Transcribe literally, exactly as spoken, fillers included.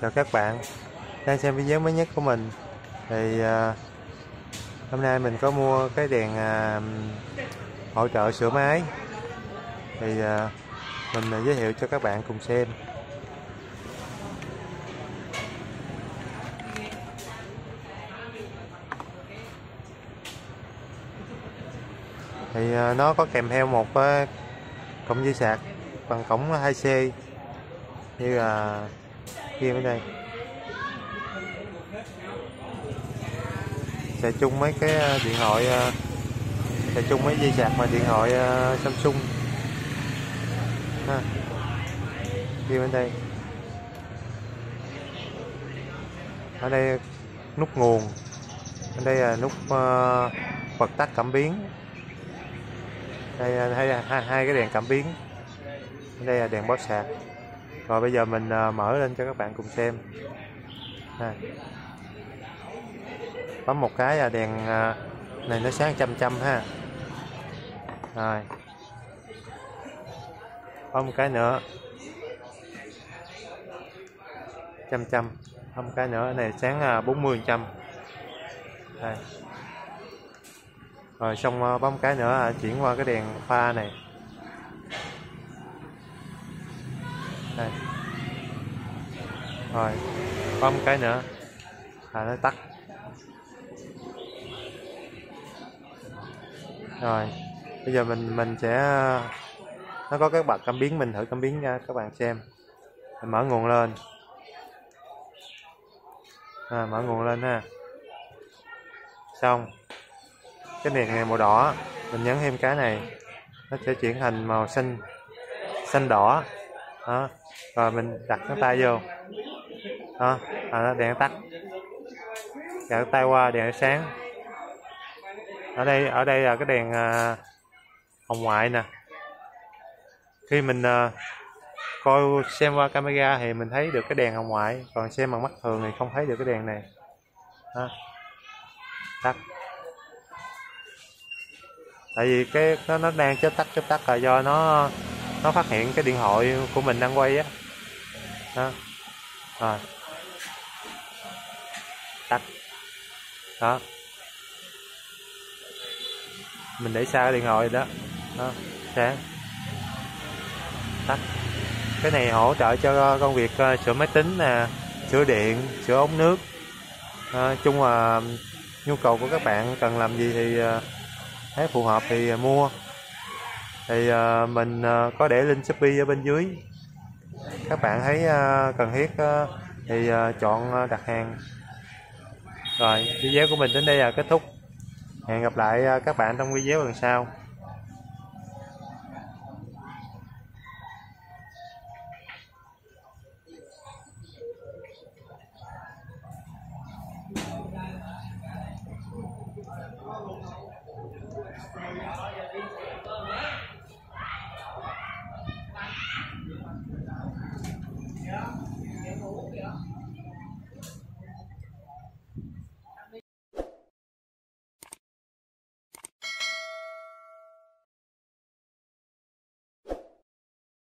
Chào các bạn đang xem video mới nhất của mình. Thì à, hôm nay mình có mua cái đèn à, hỗ trợ sửa máy, thì à, mình à, giới thiệu cho các bạn cùng xem. Thì à, nó có kèm theo một à, cổng dây sạc bằng cổng hai xê như là kia bên đây. Xài chung mấy cái điện thoại, xài chung mấy dây sạc mà điện thoại Samsung ha, kia bên đây. Ở đây nút nguồn, ở đây là nút uh, bật tắt cảm biến. Đây hai, hai, hai cái đèn cảm biến, ở đây là đèn báo sạc. Rồi bây giờ mình mở lên cho các bạn cùng xem. Đây. Bấm một cái là đèn này nó sáng chăm chăm ha. Rồi. Bấm một cái nữa. Chăm chăm. Bấm một cái nữa, này sáng bốn mươi phần trăm. Đây. Rồi xong bấm một cái nữa chuyển qua cái đèn pha này. Đây. Rồi bấm cái nữa là nó tắt. Rồi bây giờ mình mình sẽ, nó có cái bật cảm biến, mình thử cảm biến nha các bạn xem. Mình mở nguồn lên, à, mở nguồn lên ha. Xong cái đèn này màu đỏ, mình nhấn thêm cái này nó sẽ chuyển thành màu xanh, xanh đỏ. Đó. Rồi mình đặt cái tay vô, đó, à, đèn tắt, đặt tay qua đèn sáng. Ở đây ở đây là cái đèn à, hồng ngoại nè. Khi mình à, coi xem qua camera thì mình thấy được cái đèn hồng ngoại, còn xem bằng mắt thường thì không thấy được cái đèn này. Đó. Tắt. Tại vì cái nó, nó đang chớp tắt chớp tắt là do nó nó phát hiện cái điện thoại của mình đang quay á. Đó. Rồi. Tắt. Đó. Mình để xa cái điện thoại đó. Đó. Sáng. Tắt. Cái này hỗ trợ cho công việc sửa máy tính nè, sửa điện, sửa ống nước. À, chung là nhu cầu của các bạn cần làm gì thì thấy phù hợp thì mua. Thì uh, mình uh, có để link Shopee ở bên dưới, các bạn thấy uh, cần thiết uh, thì uh, chọn uh, đặt hàng. Rồi video của mình đến đây là kết thúc, hẹn gặp lại uh, các bạn trong video lần sau.